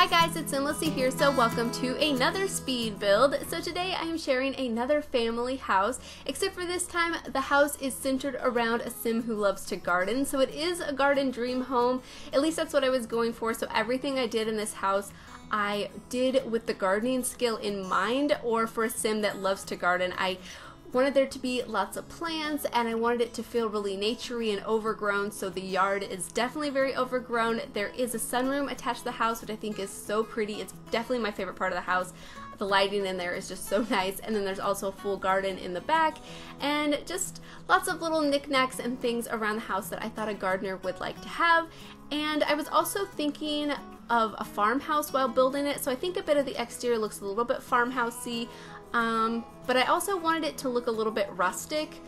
Hi guys, it's Simlicy here, so welcome to another speed build. So today I am sharing another family house, except for this time the house is centered around a sim who loves to garden. So it is a garden dream home, at least that's what I was going for. So everything I did in this house I did with the gardening skill in mind, or for a sim that loves to garden. I wanted there to be lots of plants and I wanted it to feel really naturey and overgrown, so the yard is definitely very overgrown. There is a sunroom attached to the house, which I think is so pretty. It's definitely my favorite part of the house. The lighting in there is just so nice, and then there's also a full garden in the back and just lots of little knickknacks and things around the house that I thought a gardener would like to have. And I was also thinking of a farmhouse while building it, so I think a bit of the exterior looks a little bit farmhousey, but I also wanted it to look a little bit rustic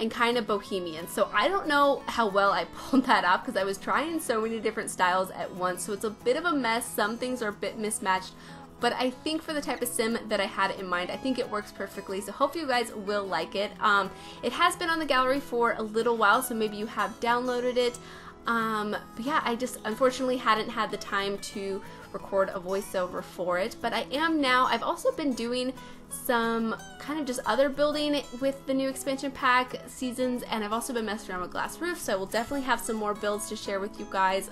and kind of bohemian. So I don't know how well I pulled that off because I was trying so many different styles at once, so it's a bit of a mess. Some things are a bit mismatched, but I think for the type of sim that I had in mind, I think it works perfectly, so hope you guys will like it. It has been on the gallery for a little while, so maybe you have downloaded it. But yeah, I just unfortunately hadn't had the time to record a voiceover for it, but I am now. I've also been doing some kind of just other building with the new expansion pack, Seasons, and I've also been messing around with glass roofs, so we'll definitely have some more builds to share with you guys.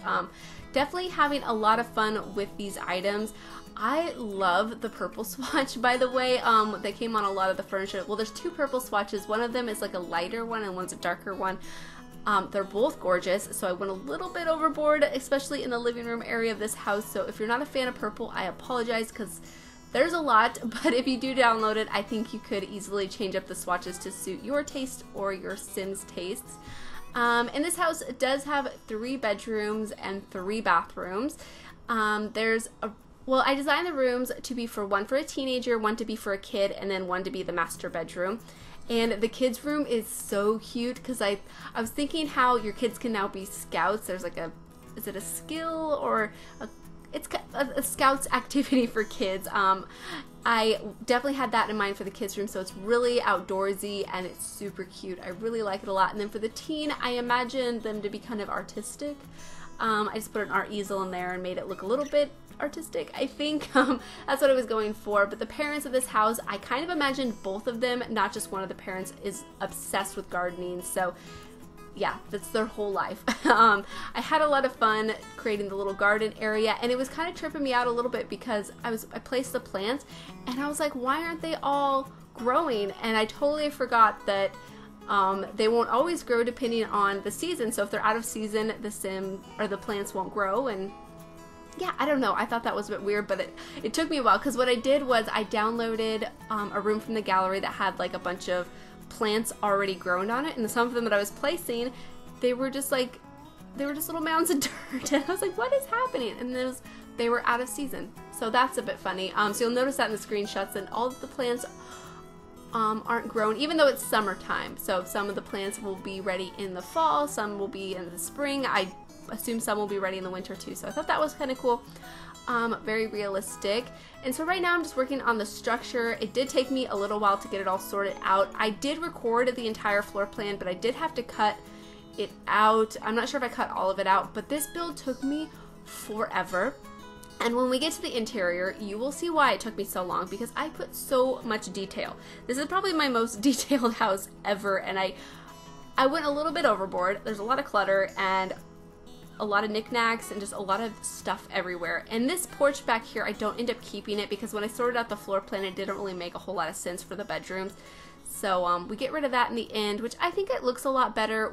Definitely having a lot of fun with these items. I love the purple swatch, by the way, that came on a lot of the furniture. Well, there's two purple swatches. One of them is like a lighter one and one's a darker one. They're both gorgeous, so I went a little bit overboard, especially in the living room area of this house. So if you're not a fan of purple, I apologize because there's a lot, but if you do download it, I think you could easily change up the swatches to suit your taste or your sim's tastes. And this house does have 3 bedrooms and 3 bathrooms. Well, I designed the rooms to be for one for a teenager, one to be for a kid, and then one to be the master bedroom. And the kids' room is so cute because I was thinking how your kids can now be scouts. There's like a, is it a skill or a, it's a scouts activity for kids. I definitely had that in mind for the kids' room, so it's really outdoorsy and it's super cute. I really like it a lot. And then for the teen, I imagined them to be kind of artistic. I just put an art easel in there and made it look a little bit artistic, I think. That's what I was going for. But the parents of this house, I kind of imagined both of them, not just one of the parents is obsessed with gardening, so yeah, that's their whole life. I had a lot of fun creating the little garden area, and it was kind of tripping me out a little bit because I placed the plants and I was like, why aren't they all growing? And I totally forgot that they won't always grow depending on the season. So if they're out of season, the sim or the plants won't grow. And yeah, I don't know, I thought that was a bit weird, but it took me a while because what I did was I downloaded a room from the gallery that had like a bunch of plants already grown on it, and some of them that I was placing, they were just little mounds of dirt, and I was like, what is happening? And they were out of season, so that's a bit funny. So you'll notice that in the screenshots, and all of the plants aren't grown, even though it's summertime. So some of the plants will be ready in the fall, some will be in the spring. I assume some will be ready in the winter too, so I thought that was kind of cool. Very realistic. And so right now I'm just working on the structure. It did take me a little while to get it all sorted out. I did record the entire floor plan, but I did have to cut it out. I'm not sure if I cut all of it out, but this build took me forever. And when we get to the interior, you will see why it took me so long, because I put so much detail. This is probably my most detailed house ever, and I went a little bit overboard. There's a lot of clutter and a lot of knickknacks and just a lot of stuff everywhere. And this porch back here, I don't end up keeping it because when I sorted out the floor plan, it didn't really make a whole lot of sense for the bedrooms. So we get rid of that in the end, which I think it looks a lot better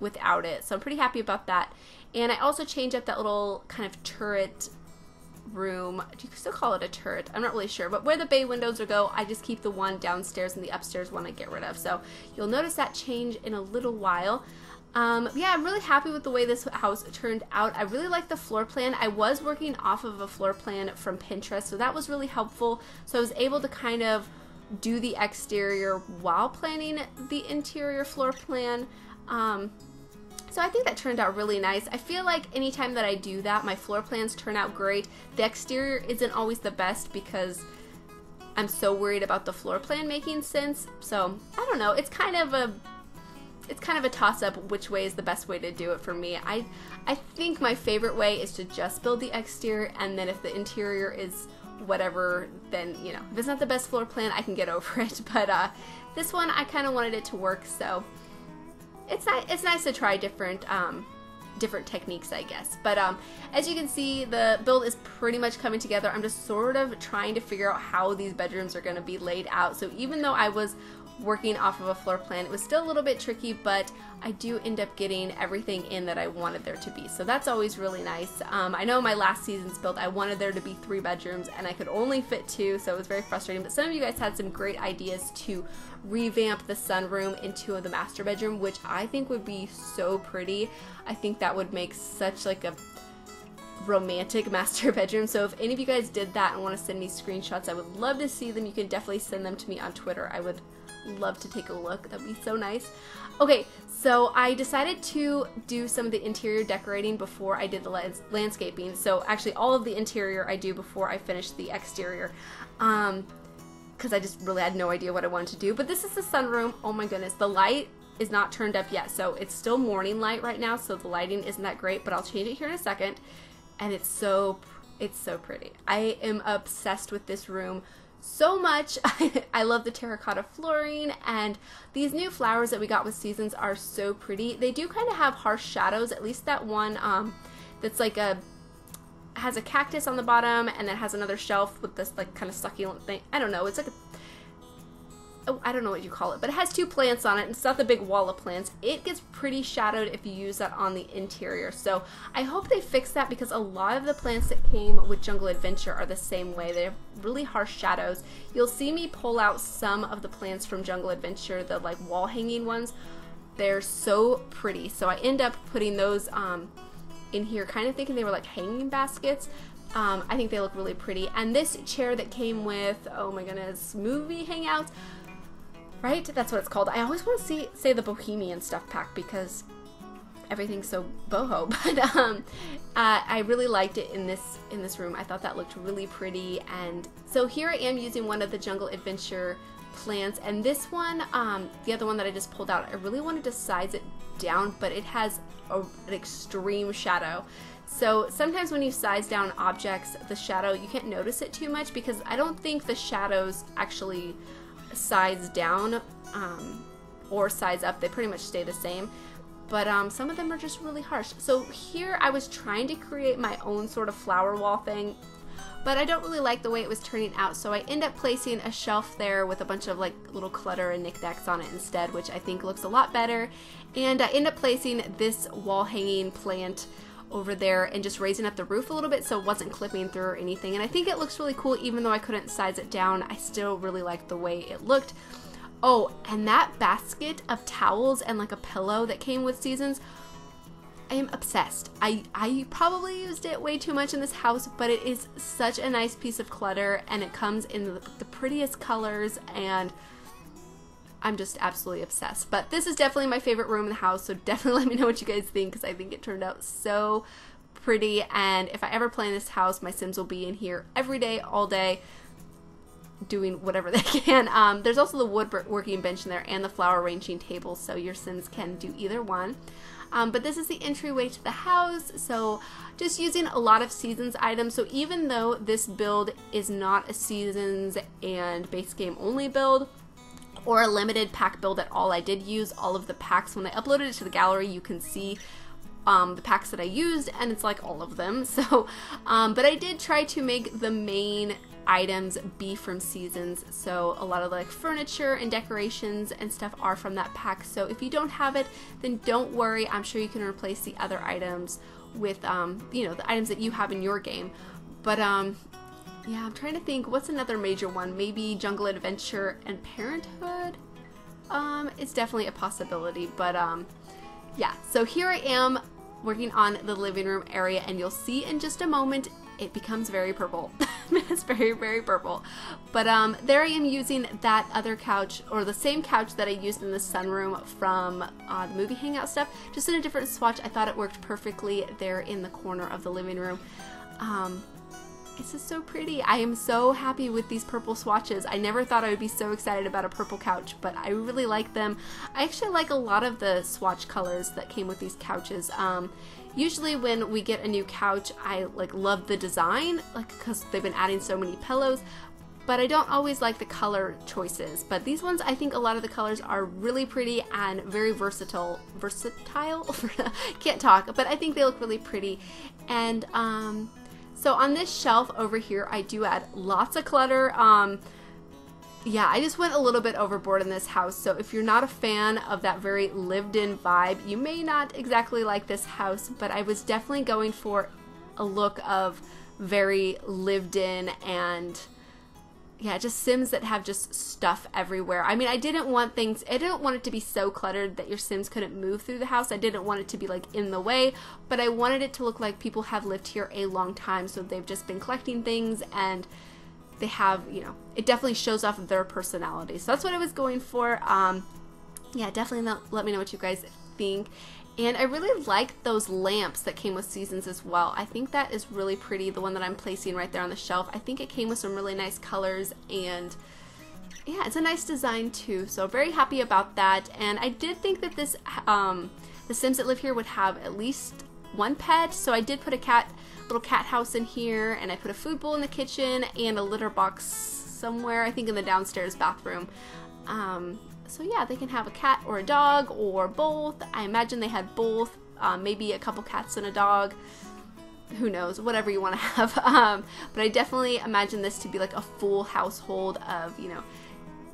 without it. So I'm pretty happy about that. And I also changed up that little kind of turret room. You can still call it a turret, I'm not really sure, but where the bay windows will go, I just keep the one downstairs and the upstairs one I get rid of. So you'll notice that change in a little while. Yeah, I'm really happy with the way this house turned out. I really like the floor plan. I was working off of a floor plan from Pinterest, so that was really helpful. So I was able to kind of do the exterior while planning the interior floor plan. So I think that turned out really nice. I feel like anytime that I do that, my floor plans turn out great. The exterior isn't always the best because I'm so worried about the floor plan making sense. So I don't know, it's kind of a it's kind of a toss-up which way is the best way to do it for me. I think my favorite way is to just build the exterior, and then if the interior is whatever, then, you know, if it's not the best floor plan, I can get over it. But this one, I kind of wanted it to work, so it's nice to try different different techniques, I guess. But as you can see, the build is pretty much coming together. I'm just sort of trying to figure out how these bedrooms are going to be laid out. So even though I was working off of a floor plan, it was still a little bit tricky, but I do end up getting everything in that I wanted there to be. So that's always really nice. I know my last season's build, I wanted there to be 3 bedrooms and I could only fit 2, so it was very frustrating. But some of you guys had some great ideas to revamp the sunroom into the master bedroom, which I think would be so pretty. I think that would make such like a romantic master bedroom. So if any of you guys did that and want to send me screenshots, I would love to see them. You can definitely send them to me on Twitter. I would love to take a look. That'd be so nice. Okay, so I decided to do some of the interior decorating before I did the landscaping. So actually all of the interior I do before I finish the exterior, because I just really had no idea what I wanted to do. But this is the sunroom. Oh my goodness, the light is not turned up yet, so it's still morning light right now, so the lighting isn't that great, but I'll change it here in a second. And it's so pretty. I am obsessed with this room so much. I love the terracotta flooring, and these new flowers that we got with Seasons are so pretty. They do kind of have harsh shadows, at least that one that's like has a cactus on the bottom and then has another shelf with this like kind of succulent thing. I don't know, it's like a, oh, I don't know what you call it, but it has 2 plants on it, and it's not the big wall of plants. It gets pretty shadowed if you use that on the interior, so I hope they fix that, because a lot of the plants that came with Jungle Adventure are the same way. They have really harsh shadows. You'll see me pull out some of the plants from Jungle Adventure, the like wall hanging ones. They're so pretty, so I end up putting those in here, kind of thinking they were like hanging baskets. I think they look really pretty. And this chair that came with, oh my goodness, movie hangouts, right? That's what it's called. I always want to say the Bohemian Stuff Pack because everything's so boho. But I really liked it in this room. I thought that looked really pretty. And so here I am using one of the Jungle Adventure plants. And this one, the other one that I just pulled out, I really wanted to size it down, but it has an extreme shadow. So sometimes when you size down objects, the shadow, you can't notice it too much, because I don't think the shadows actually size down or size up. They pretty much stay the same, but some of them are just really harsh. So here I was trying to create my own sort of flower wall thing, but I don't really like the way it was turning out, so I end up placing a shelf there with a bunch of like little clutter and knickknacks on it instead, which I think looks a lot better. And I end up placing this wall hanging plant over there and just raising up the roof a little bit so it wasn't clipping through or anything. And I think it looks really cool. Even though I couldn't size it down, I still really liked the way it looked. Oh, and that basket of towels and like a pillow that came with Seasons, I am obsessed. I probably used it way too much in this house, but it is such a nice piece of clutter, and it comes in the prettiest colors, and I'm just absolutely obsessed. But this is definitely my favorite room in the house, so definitely let me know what you guys think, because I think it turned out so pretty. And if I ever play in this house, my Sims will be in here every day, all day, doing whatever they can. There's also the woodworking bench in there and the flower arranging table, so your Sims can do either one. But this is the entryway to the house, so just using a lot of Seasons items. So even though this build is not a Seasons and base game only build, or a limited pack build at all, I did use all of the packs. When I uploaded it to the gallery, you can see the packs that I used, and it's like all of them. So, but I did try to make the main items be from Seasons, so a lot of like furniture and decorations and stuff are from that pack. So if you don't have it, then don't worry, I'm sure you can replace the other items with you know, the items that you have in your game. But yeah, I'm trying to think what's another major one. Maybe Jungle Adventure and Parenthood. It's definitely a possibility, but yeah. So here I am working on the living room area, and you'll see in just a moment it becomes very purple. It's very, very purple. But there I am using that other couch, or the same couch that I used in the sunroom from the movie hangout stuff, just in a different swatch. I thought it worked perfectly there in the corner of the living room. This is so pretty. I am so happy with these purple swatches. I never thought I would be so excited about a purple couch, but I really like them. I actually like a lot of the swatch colors that came with these couches. Usually when we get a new couch, I like love the design, like because they've been adding so many pillows, but I don't always like the color choices. But these ones, I think a lot of the colors are really pretty and very versatile? Can't talk, but I think they look really pretty. And so on this shelf over here, I do add lots of clutter. Yeah, I just went a little bit overboard in this house, so if you're not a fan of that very lived-in vibe, you may not exactly like this house, but I was definitely going for a look of very lived-in and, yeah, just Sims that have just stuff everywhere. I mean, I didn't want it to be so cluttered that your Sims couldn't move through the house. I didn't want it to be, like, in the way, but I wanted it to look like people have lived here a long time, so they've just been collecting things and they have, you know, it definitely shows off their personality. So that's what I was going for. Yeah, definitely let me know what you guys think. And I really like those lamps that came with Seasons as well. I think that is really pretty, the one that I'm placing right there on the shelf. I think it came with some really nice colors, and yeah, it's a nice design too. So very happy about that. And I did think that this, the Sims that live here would have at least one pet, so I did put a little cat house in here, and I put a food bowl in the kitchen and a litter box somewhere, I think in the downstairs bathroom. So yeah, they can have a cat or a dog or both. I imagine they had both, maybe a couple cats and a dog, who knows, whatever you want to have. But I definitely imagine this to be like a full household of, you know,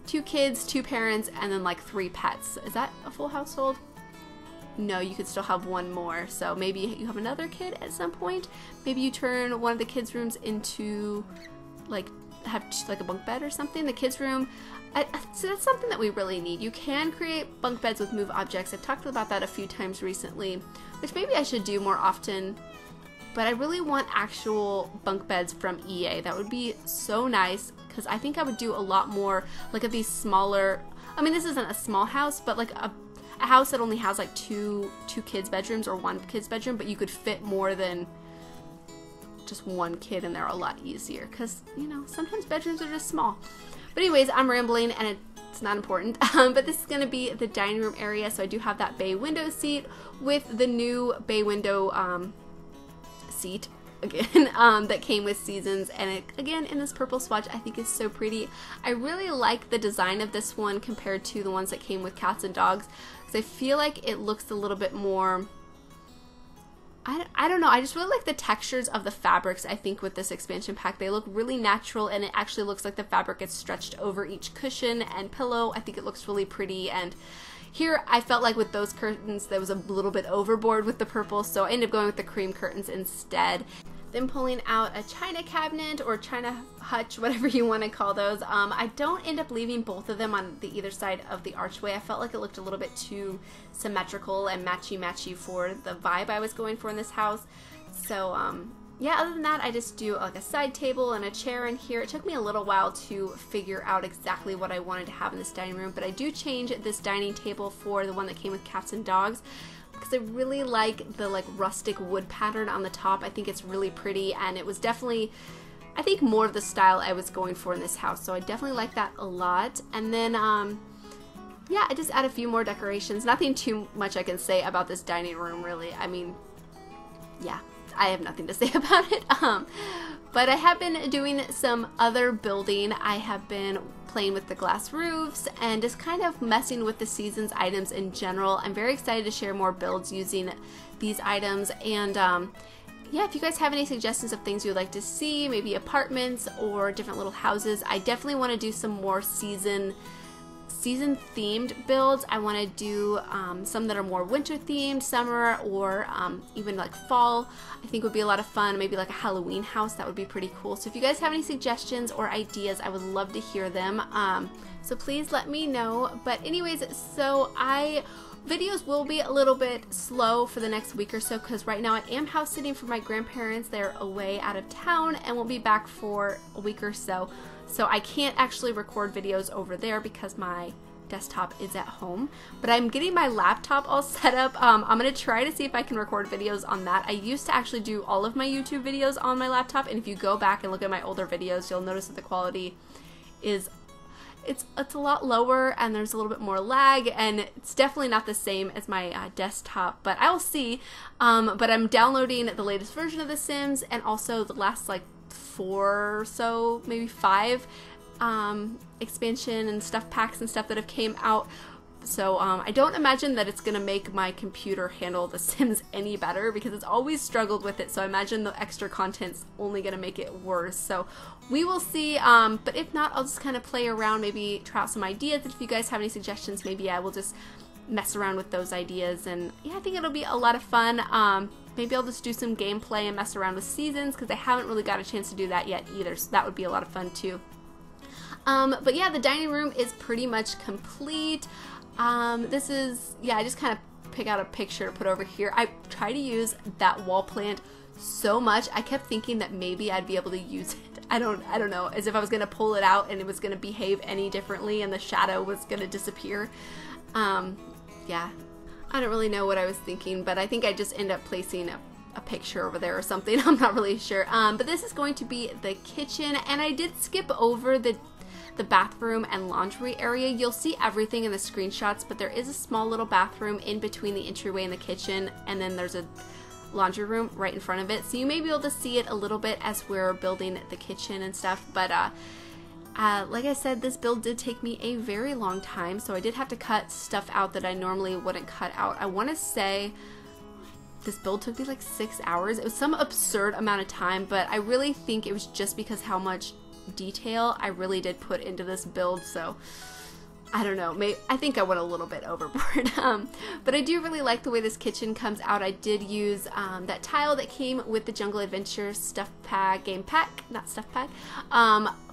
2 kids, 2 parents, and then like 3 pets. Is that a full household? No, you could still have one more, so maybe you have another kid at some point. Maybe you turn one of the kids' rooms into, like, have a bunk bed or something. The kids' room, so that's something that we really need. You can create bunk beds with move objects. I've talked about that a few times recently, which maybe I should do more often, but I really want actual bunk beds from EA. That would be so nice, because I think I would do a lot more, like, of these smaller, I mean, this isn't a small house, but like a house that only has like two kids' bedrooms or one kid's bedroom, but you could fit more than just one kid in there a lot easier, because, you know, sometimes bedrooms are just small. But anyways, I'm rambling and it's not important, but this is going to be the dining room area. So I do have that bay window seat with the new bay window seat again, that came with Seasons, and it, again, in this purple swatch, I think is so pretty. I really like the design of this one compared to the ones that came with Cats and Dogs, because I feel like it looks a little bit more, I don't know, I just really like the textures of the fabrics, I think, with this expansion pack. They look really natural, and it actually looks like the fabric gets stretched over each cushion and pillow. I think it looks really pretty, and here, I felt like with those curtains, there was a little bit overboard with the purple, so I ended up going with the cream curtains instead. Then pulling out a china cabinet or china hutch, whatever you want to call those. I don't end up leaving both of them on the either side of the archway. I felt like it looked a little bit too symmetrical and matchy-matchy for the vibe I was going for in this house. So, yeah, other than that, I just do like a side table and a chair in here. It took me a little while to figure out exactly what I wanted to have in this dining room, but I do change this dining table for the one that came with Cats and Dogs, because I really like the like rustic wood pattern on the top. I think it's really pretty, and it was definitely, I think, more of the style I was going for in this house, so I definitely like that a lot. And then, yeah, I just add a few more decorations. Nothing too much I can say about this dining room, really. I mean, yeah. I have nothing to say about it, but I have been doing some other building. I have been playing with the glass roofs and just kind of messing with the Seasons items in general. I'm very excited to share more builds using these items, and yeah, if you guys have any suggestions of things you would like to see, maybe apartments or different little houses, I definitely want to do some more season themed builds. I want to do some that are more winter themed, summer, or even like fall. I think would be a lot of fun. Maybe like a Halloween house, that would be pretty cool. So if you guys have any suggestions or ideas, I would love to hear them. So please let me know. But anyways, so videos will be a little bit slow for the next week or so, because right now I am house sitting for my grandparents. They're away out of town and won't be back for a week or so. So I can't actually record videos over there because my desktop is at home, but I'm getting my laptop all set up. I'm gonna try to see if I can record videos on that. I used to actually do all of my YouTube videos on my laptop, and if you go back and look at my older videos, you'll notice that the quality is it's a lot lower, and there's a little bit more lag, and it's definitely not the same as my desktop, but I'll see. But I'm downloading the latest version of The Sims, and also the last like 4 or so, maybe 5 expansion and stuff packs and stuff that have came out. So I don't imagine that it's gonna make my computer handle The Sims any better, because it's always struggled with it, so I imagine the extra content's only gonna make it worse. So we will see, but if not, I'll just kind of play around, maybe try out some ideas. If you guys have any suggestions, maybe I will just mess around with those ideas, and yeah, I think it'll be a lot of fun. Maybe I'll just do some gameplay and mess around with Seasons, because I haven't really got a chance to do that yet either, so that would be a lot of fun too. But yeah, the dining room is pretty much complete. This is, yeah, I just kind of pick out a picture to put over here. I try to use that wall plant so much. I kept thinking that maybe I'd be able to use it. I don't know, as if I was going to pull it out and it was going to behave any differently and the shadow was going to disappear. Yeah, I don't really know what I was thinking, but I think I just end up placing a picture over there or something. I'm not really sure. But this is going to be the kitchen, and I did skip over the bathroom and laundry area. You'll see everything in the screenshots, but there is a small little bathroom in between the entryway and the kitchen, and then there's a laundry room right in front of it, so you may be able to see it a little bit as we're building the kitchen and stuff. But like I said, this build did take me a very long time, so I did have to cut stuff out that I normally wouldn't cut out. I want to say this build took me like 6 hours. It was some absurd amount of time, but I really think it was just because how much detail I really did put into this build. So I don't know, maybe I think I went a little bit overboard. But I do really like the way this kitchen comes out. I did use that tile that came with the Jungle Adventure stuff pack, game pack, not stuff pack,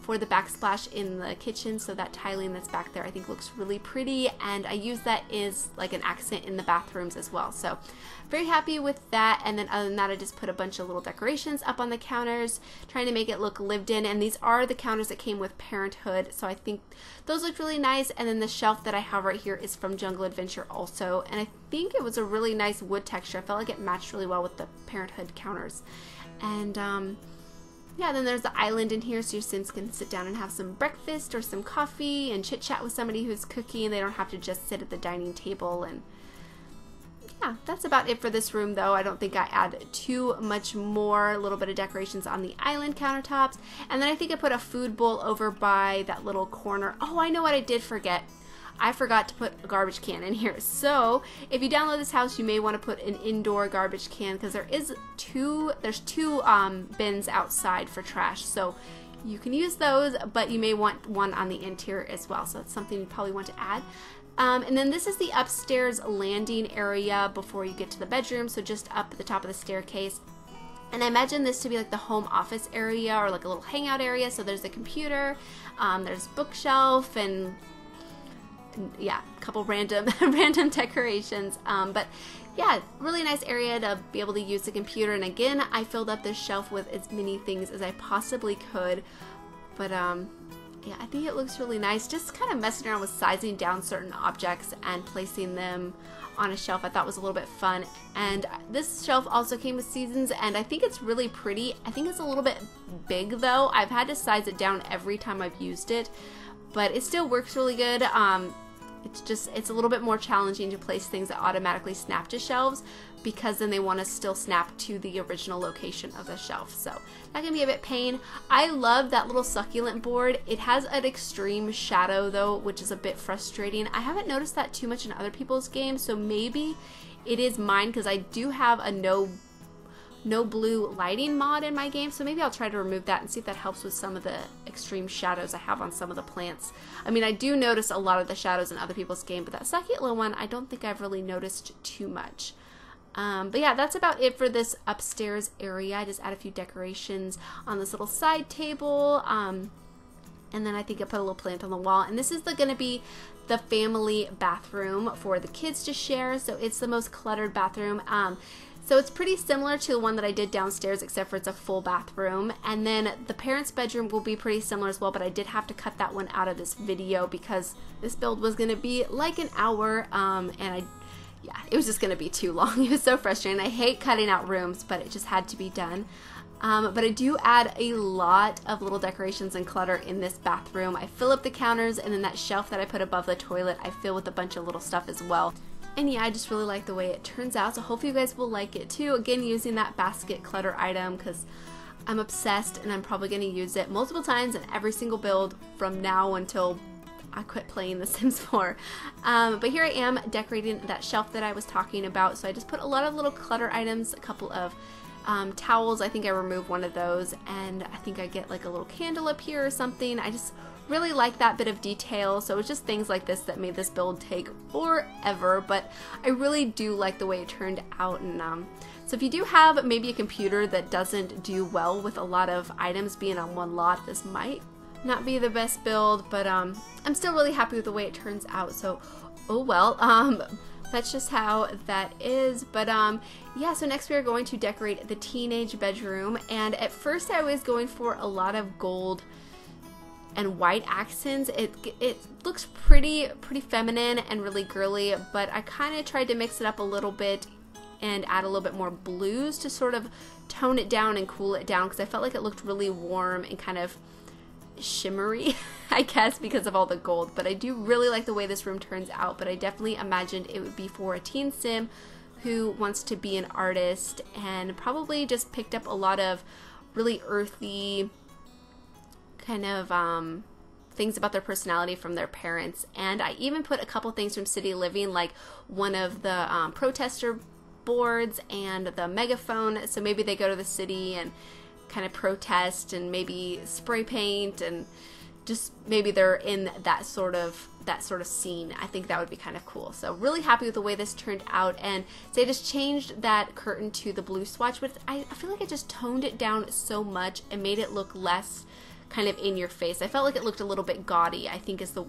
for the backsplash in the kitchen, so that tiling that's back there I think looks really pretty, and I use that as like an accent in the bathrooms as well, so very happy with that. And then other than that, I just put a bunch of little decorations up on the counters, trying to make it look lived in, and these are the counters that came with Parenthood, so I think those look really nice. And then the shelf that I have right here is from Jungle Adventure also, and I think it was a really nice wood texture. I felt like it matched really well with the Parenthood counters. And yeah, then there's the island in here, so your Sims can sit down and have some breakfast or some coffee and chit-chat with somebody who's cooking. They don't have to just sit at the dining table. And yeah, that's about it for this room, though. I don't think I add too much more. A little bit of decorations on the island countertops. And then I think I put a food bowl over by that little corner. Oh, I know what I did forget. I forgot to put a garbage can in here. So if you download this house, you may want to put an indoor garbage can, because there's two bins outside for trash, so you can use those, but you may want one on the interior as well, so that's something you probably want to add. And then this is the upstairs landing area before you get to the bedroom, so just up at the top of the staircase. And I imagine this to be like the home office area, or like a little hangout area. So there's the computer, there's bookshelf, and yeah, a couple random decorations. But yeah, really nice area to be able to use the computer. And again, I filled up this shelf with as many things as I possibly could. But yeah, I think it looks really nice. Just kind of messing around with sizing down certain objects and placing them on a shelf, I thought was a little bit fun. And this shelf also came with Seasons, and I think it's really pretty. I think it's a little bit big, though. I've had to size it down every time I've used it, but it still works really good. It's a little bit more challenging to place things that automatically snap to shelves, because then they want to still snap to the original location of the shelf, so that can be a bit pain. I love that little succulent board. It has an extreme shadow though, which is a bit frustrating. I haven't noticed that too much in other people's games, so maybe it is mine, because I do have a no blue lighting mod in my game, so maybe I'll try to remove that and see if that helps with some of the extreme shadows I have on some of the plants. I mean, I do notice a lot of the shadows in other people's game, but that succulent one, I don't think I've really noticed too much. But yeah, that's about it for this upstairs area. I just add a few decorations on this little side table, and then I think I put a little plant on the wall. And this is gonna be the family bathroom for the kids to share, so it's the most cluttered bathroom. So it's pretty similar to the one that I did downstairs, except for it's a full bathroom. And then the parents' bedroom will be pretty similar as well, but I did have to cut that one out of this video because this build was gonna be like an hour, and yeah, it was just gonna be too long. It was so frustrating. I hate cutting out rooms, but it just had to be done. But I do add a lot of little decorations and clutter in this bathroom. I fill up the counters, and then that shelf that I put above the toilet, I fill with a bunch of little stuff as well. And yeah, I just really like the way it turns out, so hopefully you guys will like it too. Again, using that basket clutter item because I'm obsessed and I'm probably going to use it multiple times in every single build from now until I quit playing The Sims 4. But here I am decorating that shelf that I was talking about. So I just put a lot of little clutter items, a couple of towels. I think I removed one of those, and I think I get like a little candle up here or something. I just really like that bit of detail, so it's just things like this that made this build take forever, but I really do like the way it turned out. And so if you do have maybe a computer that doesn't do well with a lot of items being on one lot, this might not be the best build, but I'm still really happy with the way it turns out, so oh well. That's just how that is, but yeah, so next we are going to decorate the teenage bedroom, and at first I was going for a lot of gold and white accents. It looks pretty feminine and really girly, but I kind of tried to mix it up a little bit and add a little bit more blues to sort of tone it down and cool it down, because I felt like it looked really warm and kind of shimmery, I guess, because of all the gold. But I do really like the way this room turns out, but I definitely imagined it would be for a teen sim who wants to be an artist, and probably just picked up a lot of really earthy kind of things about their personality from their parents. And I even put a couple things from City Living, like one of the protester boards and the megaphone, so maybe they go to the city and kind of protest, and maybe spray paint, and just maybe they're in that sort of scene. I think that would be kind of cool. So really happy with the way this turned out, and so I just changed that curtain to the blue swatch, but I feel like I just toned it down so much and made it look less kind of in your face. I felt like it looked a little bit gaudy, I think, is the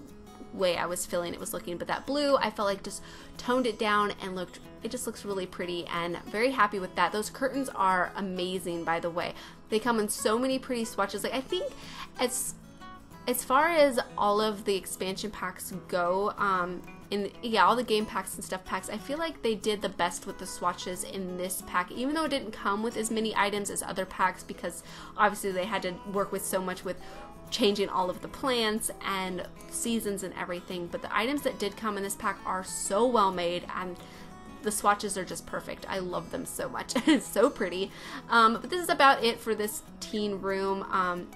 way I was feeling it was looking, but that blue I felt like just toned it down and it just looks really pretty, and very happy with that. Those curtains are amazing, by the way. They come in so many pretty swatches. Like, I think as far as all of the expansion packs go, yeah, all the game packs and stuff packs, I feel like they did the best with the swatches in this pack, even though it didn't come with as many items as other packs, because obviously they had to work with so much with changing all of the plants and seasons and everything. But the items that did come in this pack are so well made, and the swatches are just perfect. I love them so much. It's so pretty. But this is about it for this teen room.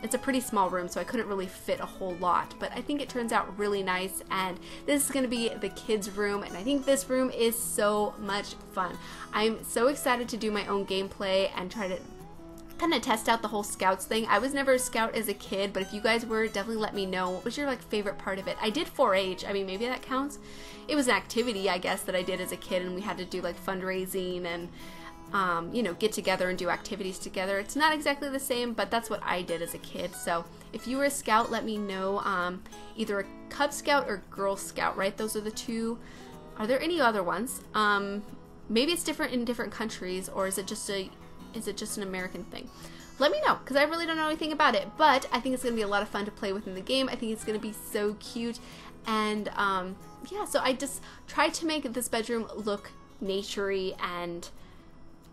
It's a pretty small room, so I couldn't really fit a whole lot, but I think it turns out really nice. And this is gonna be the kids' room, and I think this room is so much fun. I'm so excited to do my own gameplay and try to kind of test out the whole scouts thing. I was never a scout as a kid, but if you guys were, definitely let me know what was your like favorite part of it. I did 4-H. I mean, maybe that counts. It was an activity, I guess, that I did as a kid, and we had to do like fundraising and you know, get together and do activities together. It's not exactly the same, but that's what I did as a kid. So if you were a scout, let me know. Either a Cub Scout or Girl Scout, right? Those are the two. Are there any other ones? Maybe it's different in different countries, or is it just an American thing? Let me know, because I really don't know anything about it, but I think it's going to be a lot of fun to play with in the game. I think it's going to be so cute, and yeah, so I just tried to make this bedroom look nature-y, and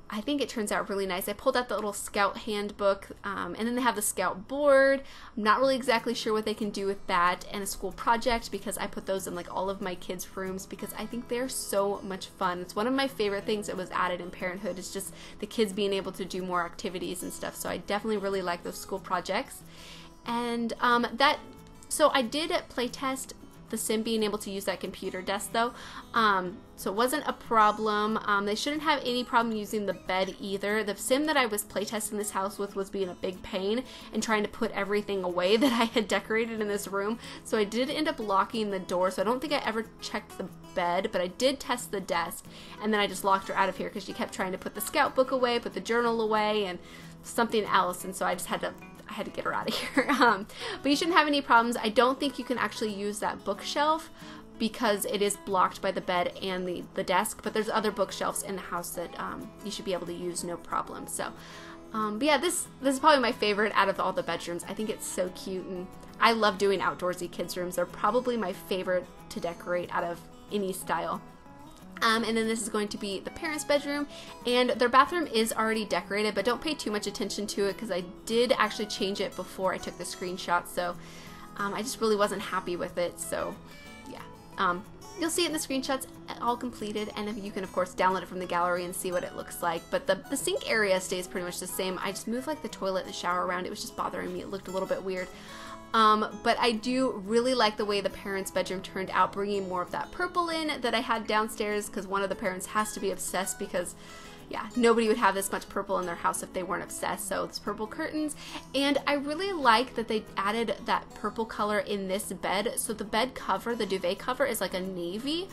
I think it turns out really nice. I pulled out the little scout handbook, and then they have the scout board. I'm not really exactly sure what they can do with that, and a school project, because I put those in like all of my kids' rooms, because I think they're so much fun. It's one of my favorite things that was added in Parenthood, is just the kids being able to do more activities and stuff. So I definitely really like those school projects. And so I did play test the sim being able to use that computer desk, though, so it wasn't a problem. They shouldn't have any problem using the bed either. The sim that I was playtesting this house with was being a big pain and trying to put everything away that I had decorated in this room, so I did end up locking the door. So I don't think I ever checked the bed, but I did test the desk, and then I just locked her out of here because she kept trying to put the scout book away, put the journal away, and something else, and so I just had to get her out of here. But you shouldn't have any problems. I don't think you can actually use that bookshelf, because it is blocked by the bed and the desk, but there's other bookshelves in the house that you should be able to use no problem. So, but yeah, this is probably my favorite out of all the bedrooms. I think it's so cute, and I love doing outdoorsy kids' rooms. They're probably my favorite to decorate out of any style. And then this is going to be the parents' bedroom, and their bathroom is already decorated, but don't pay too much attention to it because I did actually change it before I took the screenshot, so I just really wasn't happy with it, so yeah. You'll see it in the screenshots all completed, and you can of course download it from the gallery and see what it looks like, but the sink area stays pretty much the same. I just moved like the toilet and the shower around. It was just bothering me. It looked a little bit weird. But I do really like the way the parents' bedroom turned out, bringing more of that purple in that I had downstairs, because one of the parents has to be obsessed, because yeah, nobody would have this much purple in their house if they weren't obsessed. So it's purple curtains, and I really like that they added that purple color in this bed. So the bed cover, the duvet cover, is like a navy,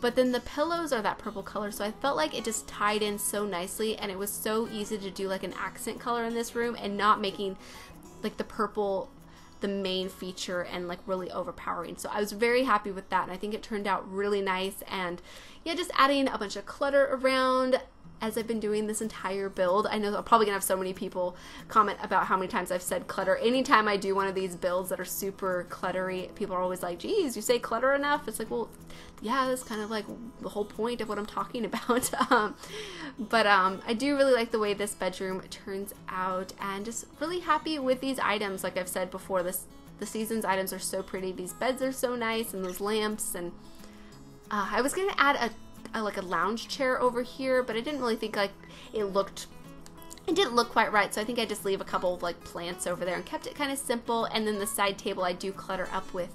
but then the pillows are that purple color. So I felt like it just tied in so nicely, and it was so easy to do like an accent color in this room and not making like the purple the main feature and like really overpowering. So I was very happy with that, and I think it turned out really nice. And yeah, just adding a bunch of clutter around as I've been doing this entire build. I know I'm probably gonna have so many people comment about how many times I've said clutter. Anytime I do one of these builds that are super cluttery, people are always like, geez, you say clutter enough? It's like, well, yeah, that's kind of like the whole point of what I'm talking about. I do really like the way this bedroom turns out, and just really happy with these items. Like I've said before, the Seasons items are so pretty. These beds are so nice, and those lamps, and I was gonna add like a lounge chair over here, but I didn't really think like it didn't look quite right, so I think I just leave a couple of like plants over there and kept it kind of simple. And then the side table I do clutter up with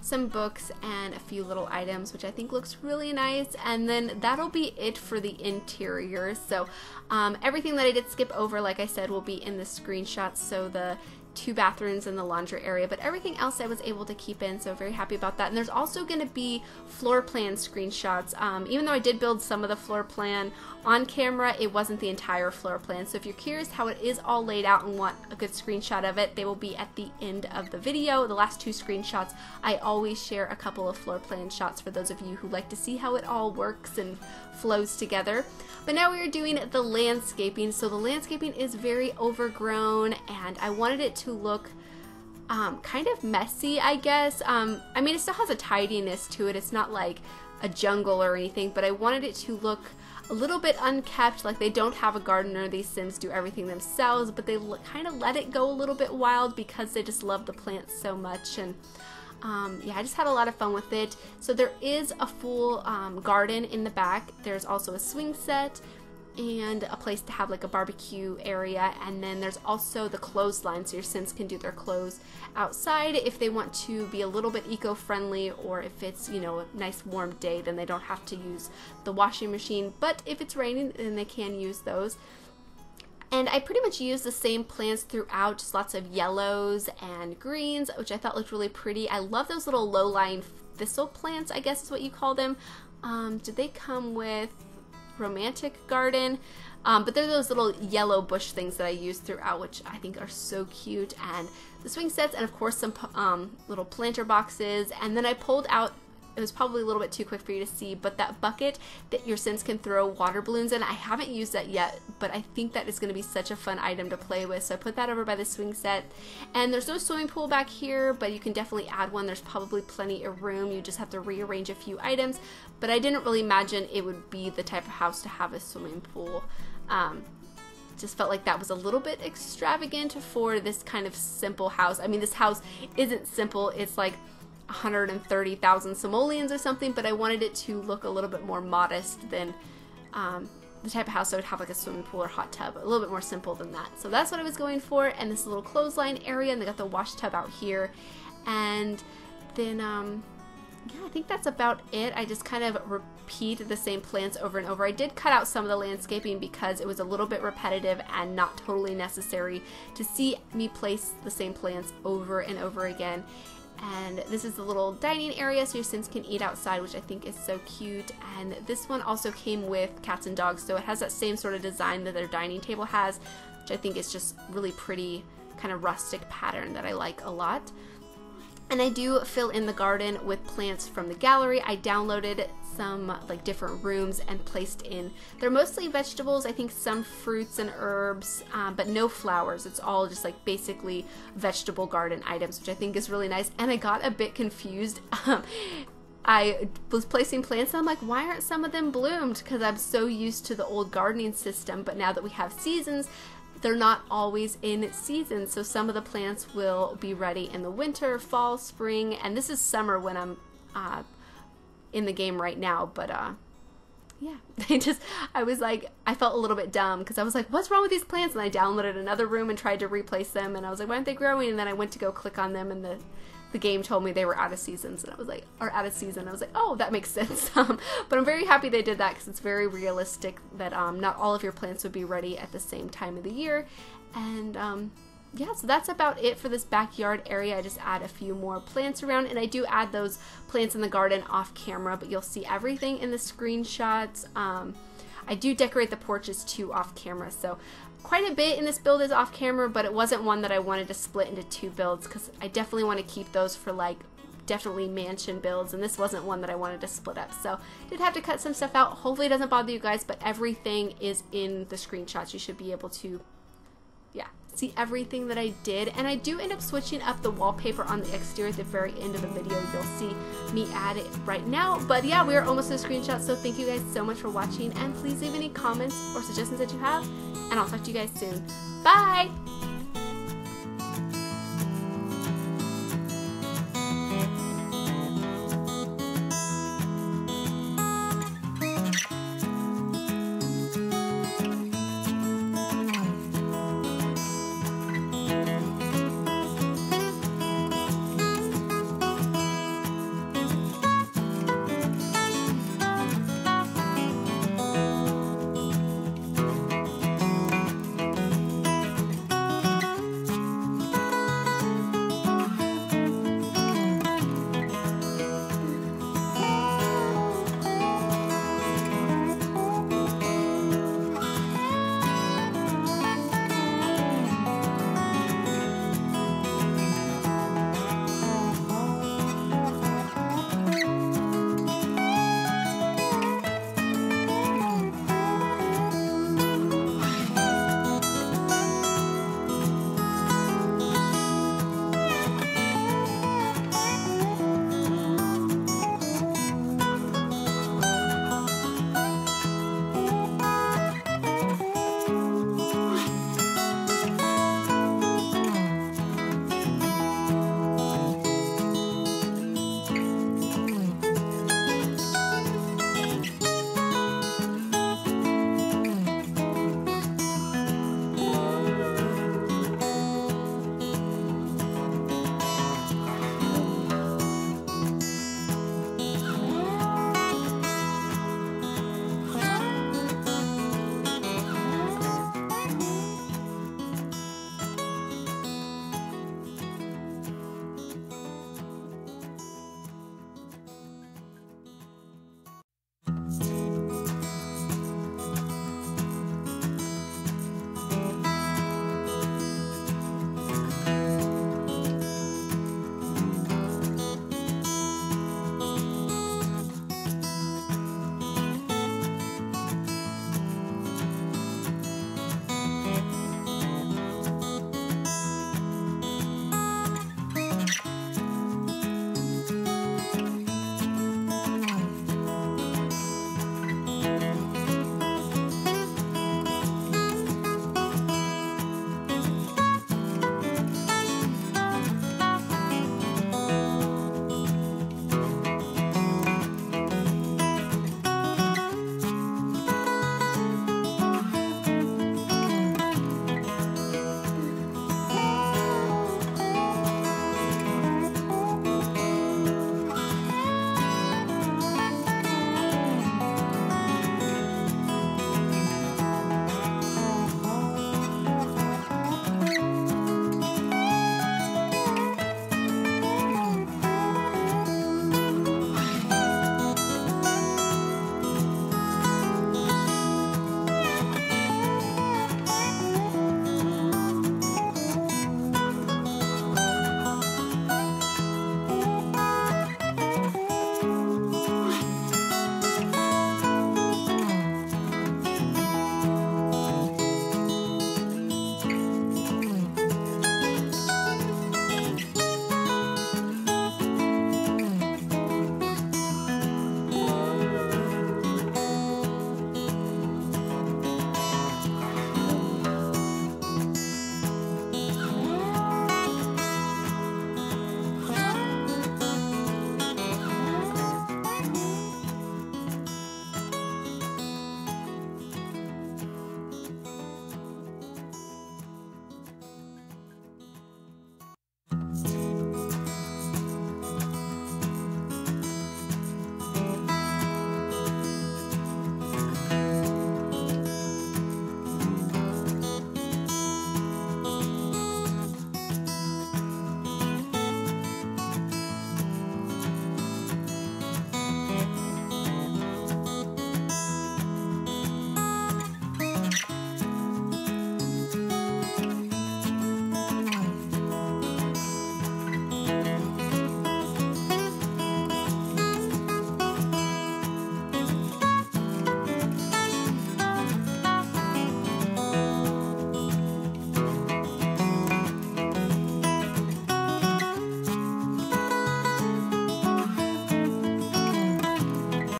some books and a few little items, which I think looks really nice. And then that'll be it for the interior. So everything that I did skip over, like I said, will be in the screenshots, so the two bathrooms and the laundry area, but everything else I was able to keep in, so very happy about that. And there's also going to be floor plan screenshots. Even though I did build some of the floor plan on camera, it wasn't the entire floor plan, so if you're curious how it is all laid out and want a good screenshot of it, they will be at the end of the video. The last two screenshots, I always share a couple of floor plan shots for those of you who like to see how it all works and flows together. But now we are doing the landscaping. So the landscaping is very overgrown, and I wanted it to look kind of messy, I guess. I mean, it still has a tidiness to it. It's not like a jungle or anything, but I wanted it to look a little bit unkept, like they don't have a gardener. These Sims do everything themselves, but they kind of let it go a little bit wild because they just love the plants so much. And yeah, I just had a lot of fun with it. So there is a full garden in the back. There's also a swing set and a place to have like a barbecue area, and then there's also the clothesline, so your Sims can do their clothes outside if they want to be a little bit eco-friendly, or if it's, you know, a nice warm day, then they don't have to use the washing machine, but if it's raining, then they can use those. And I pretty much used the same plants throughout, just lots of yellows and greens, which I thought looked really pretty. I love those little low-lying thistle plants, I guess is what you call them. Did they come with Romantic Garden? But they're those little yellow bush things that I used throughout, which I think are so cute. And the swing sets, and of course some little planter boxes. And then I pulled out, it was probably a little bit too quick for you to see, but that bucket that your Sims can throw water balloons in, I haven't used that yet, but I think that is going to be such a fun item to play with, so I put that over by the swing set. And there's no swimming pool back here, but you can definitely add one. There's probably plenty of room, you just have to rearrange a few items, but I didn't really imagine it would be the type of house to have a swimming pool. Just felt like that was a little bit extravagant for this kind of simple house. I mean, this house isn't simple, it's like 130,000 simoleons or something, but I wanted it to look a little bit more modest than the type of house that would have like a swimming pool or hot tub, a little bit more simple than that. So that's what I was going for, and this little clothesline area, and they got the wash tub out here. And then yeah, I think that's about it. I just kind of repeat the same plants over and over. I did cut out some of the landscaping because it was a little bit repetitive and not totally necessary to see me place the same plants over and over again. And this is the little dining area, so your Sims can eat outside, which I think is so cute. And this one also came with Cats and Dogs, so it has that same sort of design that their dining table has, which I think is just really pretty, kind of rustic pattern that I like a lot. And I do fill in the garden with plants from the gallery. I downloaded some like different rooms and placed in. They're mostly vegetables, I think some fruits and herbs, but no flowers. It's all just like basically vegetable garden items, which I think is really nice. And I got a bit confused. I was placing plants and I'm like, why aren't some of them bloomed? Because I'm so used to the old gardening system, but now that we have seasons, they're not always in season, so some of the plants will be ready in the winter, fall, spring, and this is summer when I'm in the game right now, but yeah, I was like, I felt a little bit dumb because I was like, what's wrong with these plants? And I downloaded another room and tried to replace them, and I was like, why aren't they growing? And then I went to go click on them and the game told me they were out of seasons, and I was like, or out of season. I was like, oh, that makes sense. But I'm very happy they did that because it's very realistic that not all of your plants would be ready at the same time of the year. And yeah, so that's about it for this backyard area. I just add a few more plants around, and I do add those plants in the garden off camera, but you'll see everything in the screenshots. I do decorate the porches too off camera, so quite a bit in this build is off camera, but it wasn't one that I wanted to split into two builds because I definitely want to keep those for like definitely mansion builds, and this wasn't one that I wanted to split up, so did have to cut some stuff out. Hopefully it doesn't bother you guys, but everything is in the screenshots. You should be able to, yeah, see everything that I did. And I do end up switching up the wallpaper on the exterior at the very end of the video. You'll see me add it right now, but yeah, we are almost to the screenshots, so thank you guys so much for watching, and please leave any comments or suggestions that you have, and I'll talk to you guys soon. Bye!